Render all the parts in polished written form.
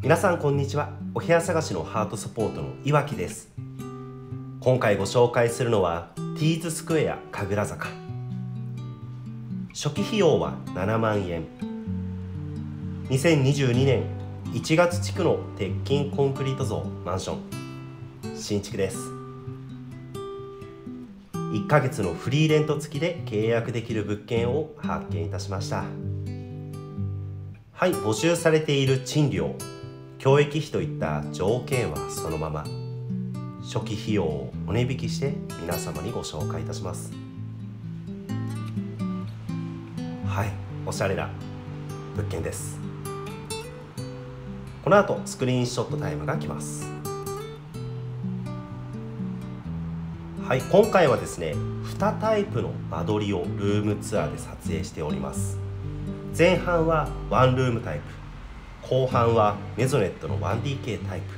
皆さんこんにちは。お部屋探しのハートサポートの岩木です。今回ご紹介するのはティーズスクエア神楽坂。初期費用は7万円。2022年1月地区の鉄筋コンクリート造マンション、新築です。1ヶ月のフリーレント付きで契約できる物件を発見いたしました。はい、募集されている賃料、教育費といった条件はそのまま。初期費用をお値引きして皆様にご紹介いたします。はい、おしゃれな物件です。この後スクリーンショットタイムが来ます。はい、今回はですね、2タイプの間取りをルームツアーで撮影しております。前半はワンルームタイプ、後半はメゾネットの 1DK タイプ。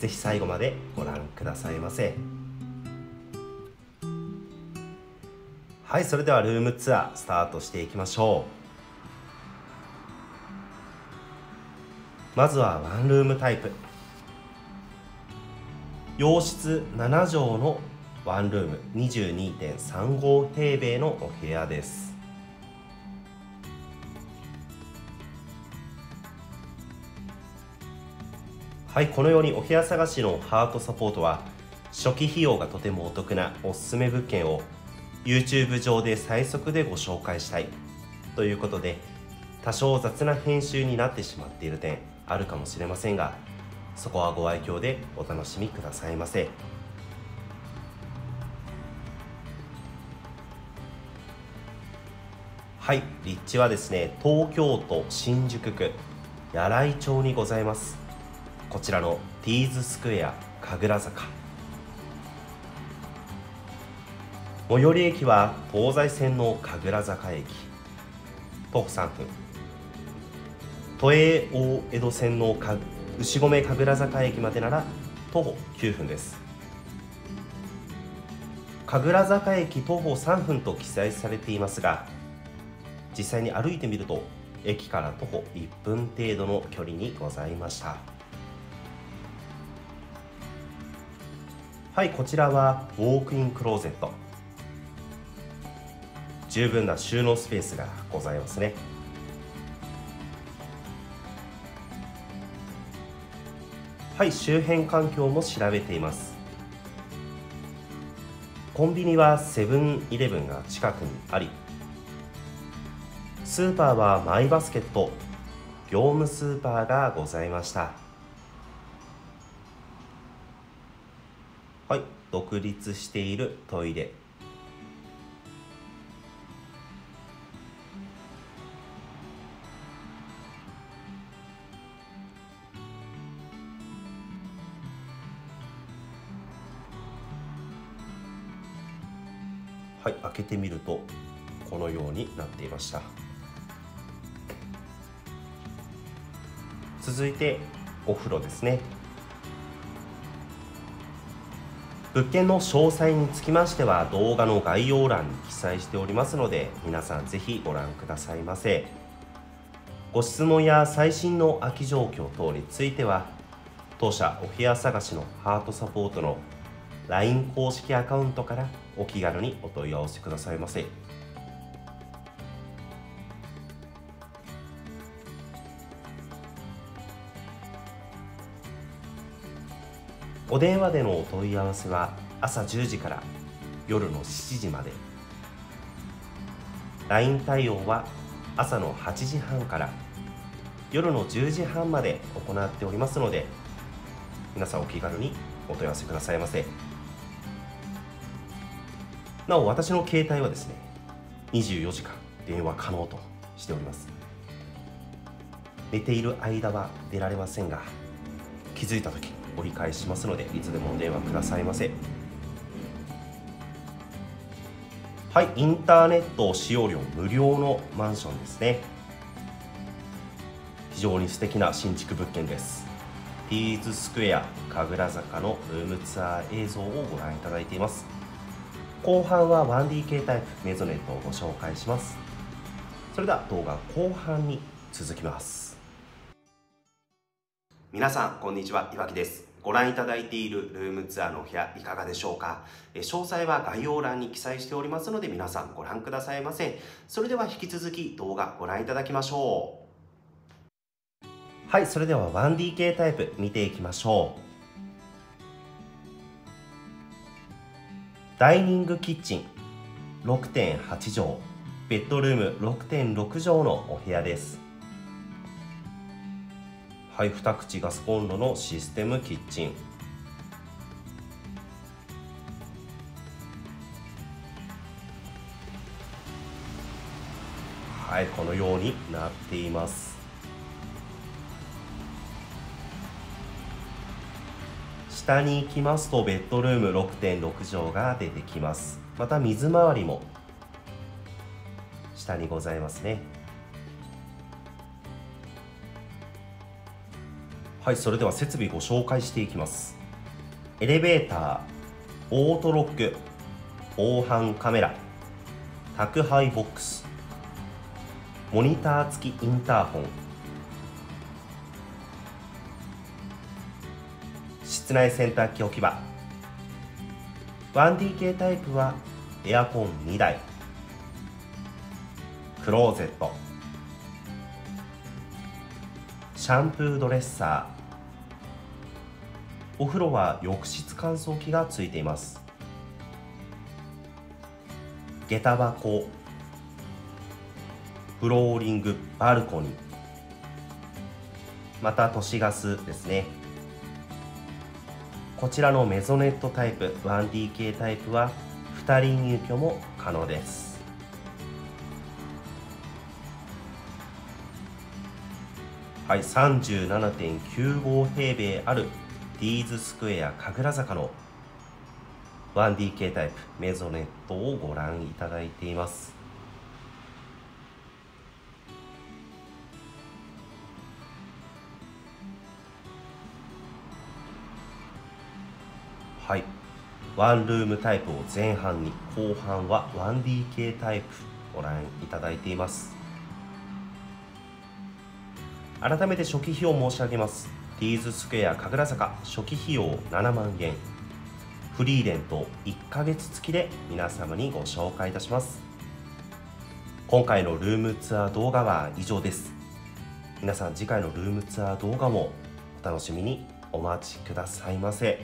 ぜひ最後までご覧くださいませ。はい、それではルームツアースタートしていきましょう。まずはワンルームタイプ。洋室7畳のワンルーム 22.35 平米のお部屋です。はい、このようにお部屋探しのハートサポートは、初期費用がとてもお得なおすすめ物件を YouTube 上で最速でご紹介したいということで、多少雑な編集になってしまっている点あるかもしれませんが、そこはご愛嬌でお楽しみくださいませ。はい、立地はですね、東京都新宿区柳井町にございます。こちらのティーズスクエア神楽坂、最寄り駅は東西線の神楽坂駅、徒歩3分、都営大江戸線の牛込神楽坂駅までなら徒歩9分です。神楽坂駅徒歩3分と記載されていますが、実際に歩いてみると駅から徒歩1分程度の距離にございました。はい、こちらはウォークインクローゼット。十分な収納スペースがございますね。はい、周辺環境も調べています。コンビニはセブンイレブンが近くにあり、スーパーはマイバスケット、業務スーパーがございました。はい、独立しているトイレ。はい、開けてみるとこのようになっていました。続いてお風呂ですね。物件の詳細につきましては動画の概要欄に記載しておりますので、皆さんぜひご覧くださいませ。ご質問や最新の空き状況等については、当社お部屋探しのハートサポートの LINE 公式アカウントからお気軽にお問い合わせくださいませ。お電話でのお問い合わせは朝10時から夜の7時まで、 LINE 対応は朝の8時半から夜の10時半まで行っておりますので、皆さんお気軽にお問い合わせくださいませ。なお、私の携帯はですね、24時間電話可能としております。寝ている間は出られませんが、気づいた時に折り返しますので、いつでもお電話くださいませ。はい、インターネット使用料無料のマンションですね。非常に素敵な新築物件です。ティーズスクエア神楽坂のルームツアー映像をご覧いただいています。後半は 1DK タイプメゾネットをご紹介します。それでは動画後半に続きます。皆さんこんにちは、岩木です。ご覧いただいているルームツアーのお部屋いかがでしょうか。詳細は概要欄に記載しておりますので、皆さんご覧くださいませ。それでは引き続き動画ご覧いただきましょう。はい、それでは 1DK タイプ見ていきましょう。ダイニングキッチン 6.8 畳、ベッドルーム 6.6 畳のお部屋です。はい、2口ガスコンロのシステムキッチン、はい、このようになっています。下に行きますとベッドルーム 6.6 畳が出てきます。また水回りも下にございますね。はい、それでは設備ご紹介していきます。エレベーター、オートロック、防犯カメラ、宅配ボックス、モニター付きインターホン、室内洗濯機置き場。 1DK タイプはエアコン2台、クローゼット、シャンプードレッサー、お風呂は浴室乾燥機がついています。下駄箱、フローリング、バルコニー、また都市ガスですね。こちらのメゾネットタイプ 1DK タイプは2人入居も可能です。はい、37.95 平米あるディーズスクエア神楽坂の 1DK タイプメゾネットをご覧いただいています。はい、ワンルームタイプを前半に、後半は 1DK タイプご覧いただいています。改めて初期費用申し上げます。ディーズスクエア神楽坂、初期費用7万円、フリーレント1ヶ月付きで皆様にご紹介いたします。今回のルームツアー動画は以上です。皆さん次回のルームツアー動画もお楽しみにお待ちくださいませ。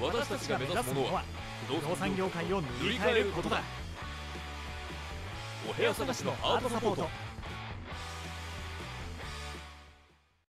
私たちが目指すものは不動産業界を塗り替えることだ。お部屋探しのアートサポート。